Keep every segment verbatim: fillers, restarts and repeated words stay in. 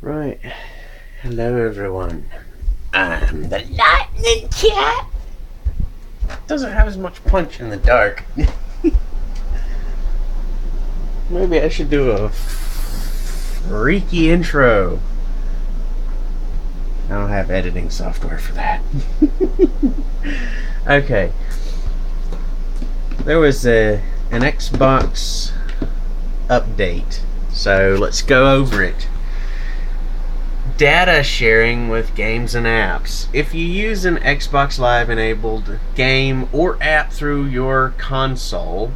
Right, hello everyone. I'm the Lightning Cat. Doesn't have as much punch in the dark. Maybe I should do a freaky intro. I don't have editing software for that. Okay. There was a an Xbox update, so let's go over it. Data sharing with games and apps. If you use an Xbox Live enabled game or app through your console,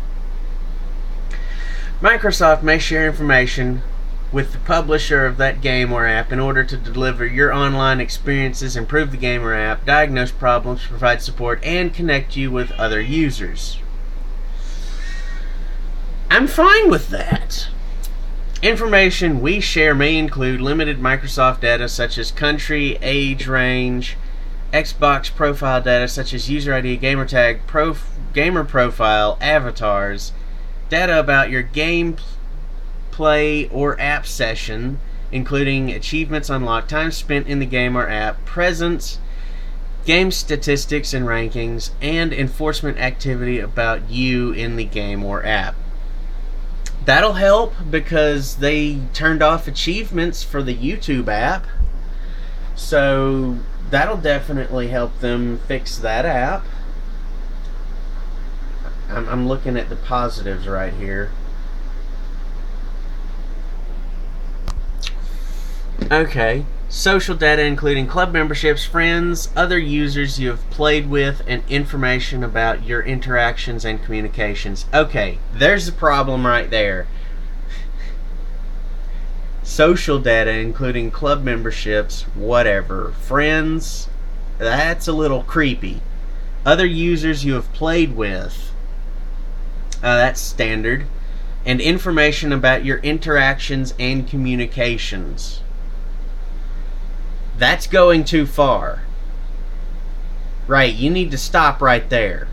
Microsoft may share information with the publisher of that game or app in order to deliver your online experiences, improve the game or app, diagnose problems, provide support, and connect you with other users. I'm fine with that. Information we share may include limited Microsoft data such as country, age range, Xbox profile data such as user I D, gamertag, prof gamer profile, avatars, data about your game play or app session, including achievements unlocked, time spent in the game or app, presence, game statistics and rankings, and enforcement activity about you in the game or app. That'll help because they turned off achievements for the YouTube app, so that'll definitely help them fix that app. I'm, I'm looking at the positives right here. Okay, social data including club memberships, friends, other users you have played with, and information about your interactions and communications. Okay, there's the problem right there. Social data including club memberships, whatever, friends, that's a little creepy. Other users you have played with, uh, that's standard, and information about your interactions and communications. That's going too far. Right, you need to stop right there.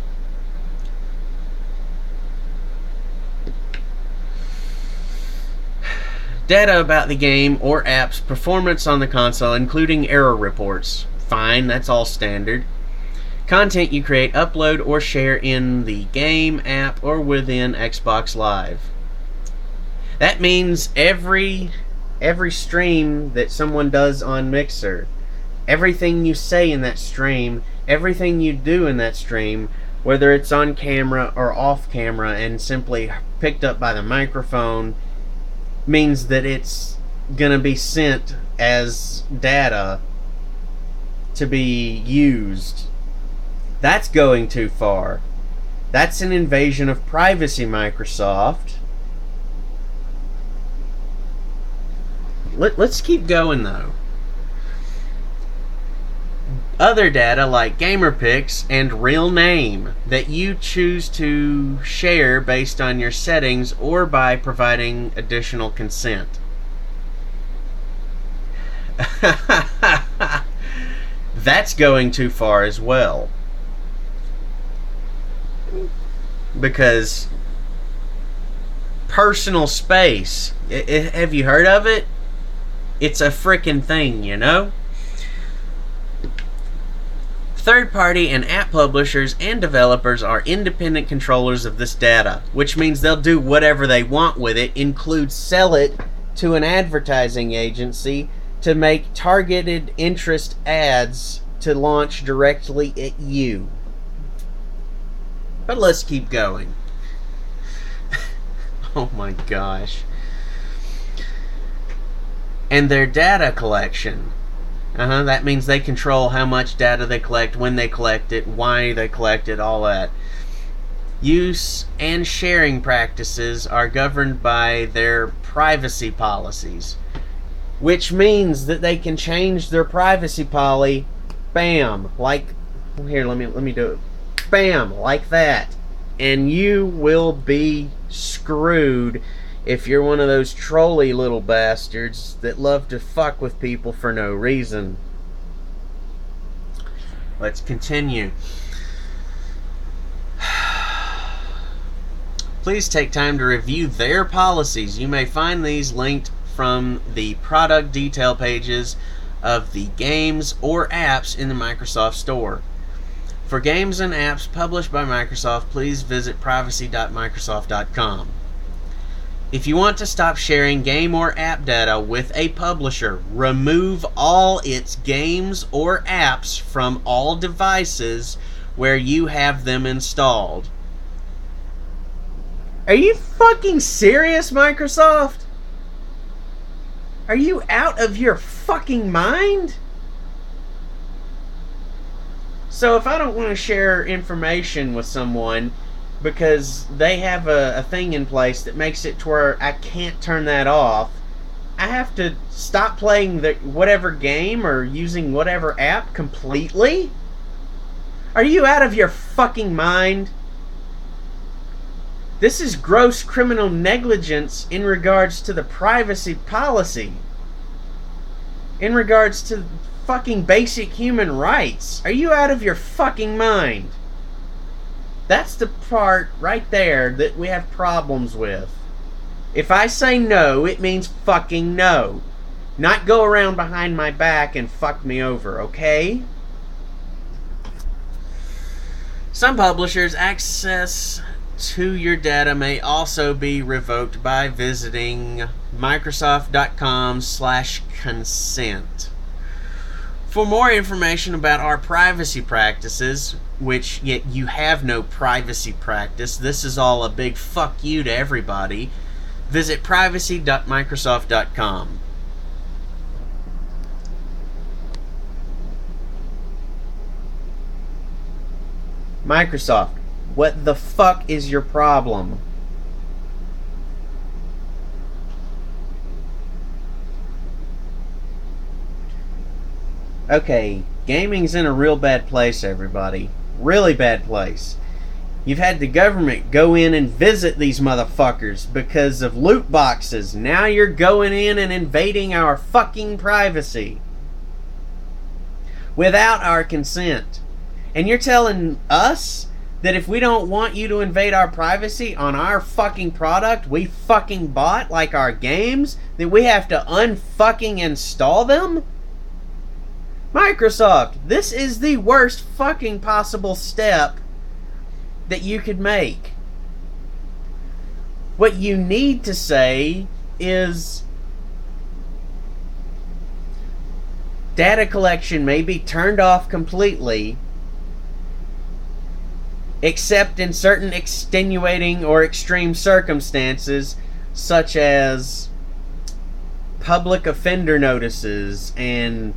Data about the game or app's performance on the console, including error reports. Fine, that's all standard. Content you create, upload, or share in the game, app, or within Xbox Live. That means every... Every stream that someone does on Mixer, everything you say in that stream, everything you do in that stream, whether it's on camera or off camera and simply picked up by the microphone, means that it's going to be sent as data to be used. That's going too far. That's an invasion of privacy, Microsoft. Let, let's keep going though. Other data like GamerPix and real name that you choose to share based on your settings or by providing additional consent. That's going too far as well. Because personal space, it, it, have you heard of it? It's a frickin' thing, you know? Third-party and app publishers and developers are independent controllers of this data, which means they'll do whatever they want with it, include sell it to an advertising agency to make targeted interest ads to launch directly at you. But let's keep going. Oh my gosh. And their data collection. Uh-huh, that means they control how much data they collect, when they collect it, why they collect it, all that. Use and sharing practices are governed by their privacy policies, which means that they can change their privacy policy, bam, like, here, let me, let me do it, bam, like that, and you will be screwed if you're one of those trolley little bastards that love to fuck with people for no reason. Let's continue. Please take time to review their policies. You may find these linked from the product detail pages of the games or apps in the Microsoft Store. For games and apps published by Microsoft, please visit privacy dot microsoft dot com. If you want to stop sharing game or app data with a publisher, remove all its games or apps from all devices where you have them installed. Are you fucking serious, Microsoft? Are you out of your fucking mind? So if I don't want to share information with someone because they have a, a thing in place that makes it to where I can't turn that off, I have to stop playing the, whatever game or using whatever app completely? Are you out of your fucking mind? This is gross criminal negligence in regards to the privacy policy. In regards to fucking basic human rights. Are you out of your fucking mind? That's the part right there that we have problems with. If I say no, it means fucking no. Not go around behind my back and fuck me over, okay? Some publishers' access to your data may also be revoked by visiting microsoft dot com slash consent. For more information about our privacy practices, which yet you have no privacy practice, this is all a big fuck you to everybody, visit privacy dot microsoft dot com. Microsoft, what the fuck is your problem? Okay, gaming's in a real bad place, everybody. Really bad place. You've had the government go in and visit these motherfuckers because of loot boxes. Now you're going in and invading our fucking privacy without our consent. And you're telling us that if we don't want you to invade our privacy on our fucking product we fucking bought, like our games, that we have to unfucking install them? Microsoft, this is the worst fucking possible step that you could make. What you need to say is data collection may be turned off completely except in certain extenuating or extreme circumstances such as public offender notices and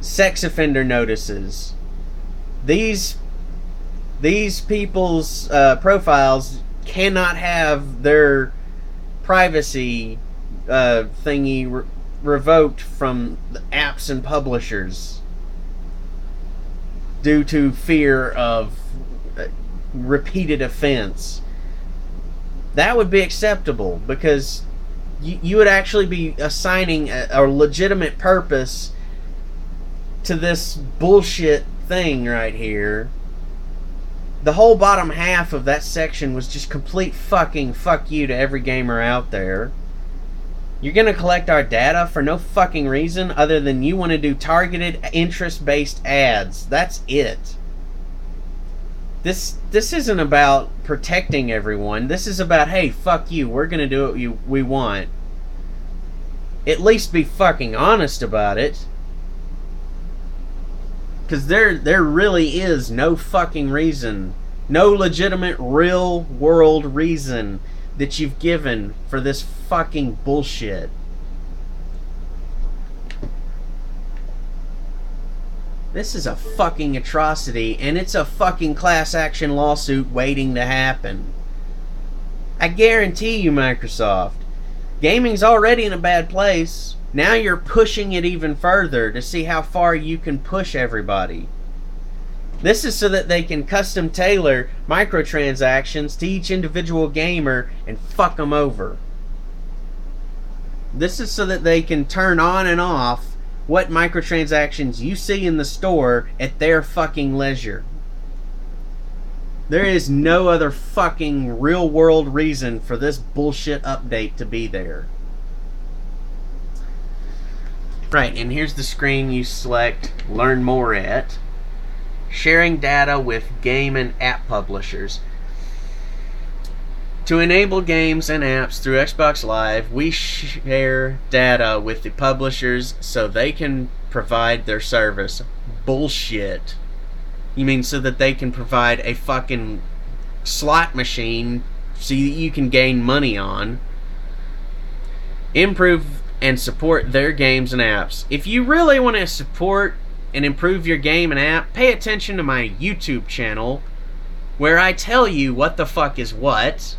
sex offender notices. These these people's uh, profiles cannot have their privacy uh, thingy re revoked from the apps and publishers due to fear of uh, repeated offense. That would be acceptable because you, you would actually be assigning a, a legitimate purpose to this bullshit thing right here. The whole bottom half of that section was just complete fucking fuck you to every gamer out there. You're gonna collect our data for no fucking reason other than you want to do targeted interest-based ads. That's it. This this isn't about protecting everyone. This is about, hey, fuck you, we're gonna do what you, we want. At least be fucking honest about it. Because there, there really is no fucking reason, no legitimate real world reason that you've given for this fucking bullshit. This is a fucking atrocity, and it's a fucking class action lawsuit waiting to happen. I guarantee you, Microsoft, gaming's already in a bad place. Now you're pushing it even further to see how far you can push everybody. This is so that they can custom tailor microtransactions to each individual gamer and fuck them over. This is so that they can turn on and off what microtransactions you see in the store at their fucking leisure. There is no other fucking real world reason for this bullshit update to be there. Right, and here's the screen you select learn more at. Sharing data with game and app publishers. To enable games and apps through Xbox Live, we share data with the publishers so they can provide their service. Bullshit. You mean so that they can provide a fucking slot machine so that you can gain money on. Improve and support their games and apps. If you really want to support and improve your game and app, pay attention to my YouTube channel where I tell you what the fuck is what.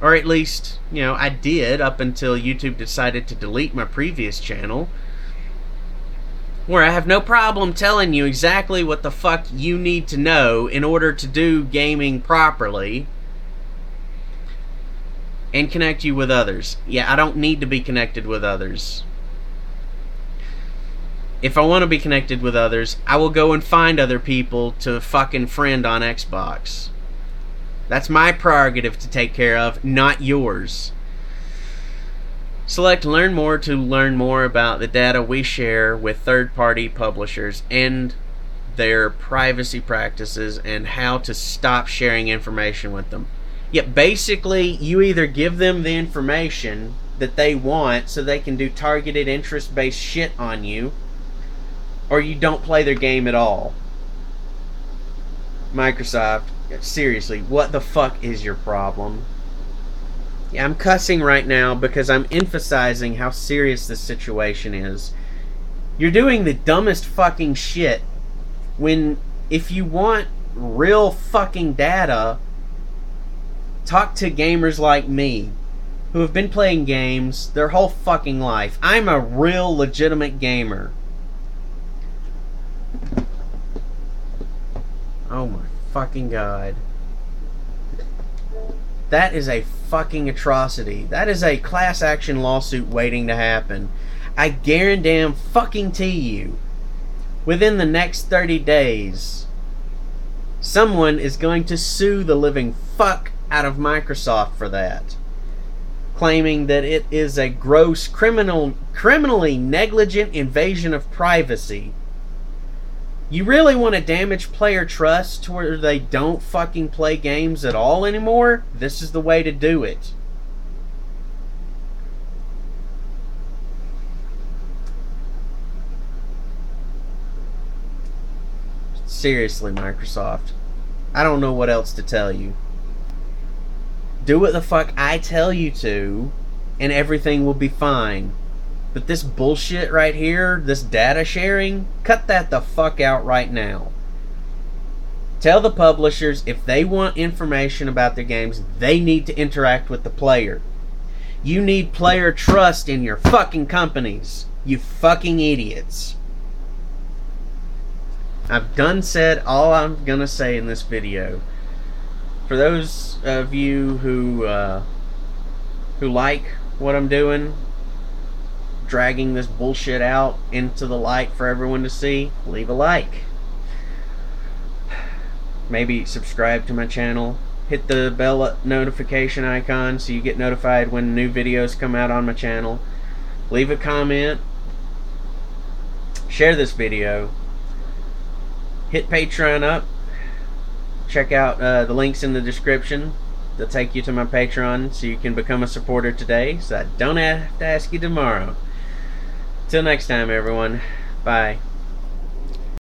Or at least, you know, I did up until YouTube decided to delete my previous channel. Where I have no problem telling you exactly what the fuck you need to know in order to do gaming properly and connect you with others. Yeah, I don't need to be connected with others. If I want to be connected with others, I will go and find other people to fucking friend on Xbox. That's my prerogative to take care of, not yours. Select Learn More to learn more about the data we share with third-party publishers and their privacy practices and how to stop sharing information with them. Yet basically, you either give them the information that they want so they can do targeted interest-based shit on you, or you don't play their game at all. Microsoft, seriously, what the fuck is your problem? Yeah, I'm cussing right now because I'm emphasizing how serious this situation is. You're doing the dumbest fucking shit when, if you want real fucking data, talk to gamers like me who have been playing games their whole fucking life. I'm a real legitimate gamer. Oh my fucking god. That is a fucking atrocity. That is a class action lawsuit waiting to happen. I guarantee fucking to you, within the next thirty days, someone is going to sue the living fuck out of Microsoft for that, claiming that it is a gross criminal, criminally negligent invasion of privacy. You really want to damage player trust to where they don't fucking play games at all anymore? This is the way to do it. Seriously, Microsoft. I don't know what else to tell you. Do what the fuck I tell you to, and everything will be fine. But this bullshit right here, this data sharing, cut that the fuck out right now. Tell the publishers if they want information about their games, they need to interact with the player. You need player trust in your fucking companies, you fucking idiots. I've done said all I'm gonna say in this video. For those of you who, uh, who like what I'm doing, dragging this bullshit out into the light for everyone to see, leave a like. Maybe subscribe to my channel. Hit the bell notification icon so you get notified when new videos come out on my channel. Leave a comment. Share this video. Hit Patreon up. Check out uh, the links in the description. They'll take you to my Patreon so you can become a supporter today so I don't have to ask you tomorrow. Till next time, everyone. Bye.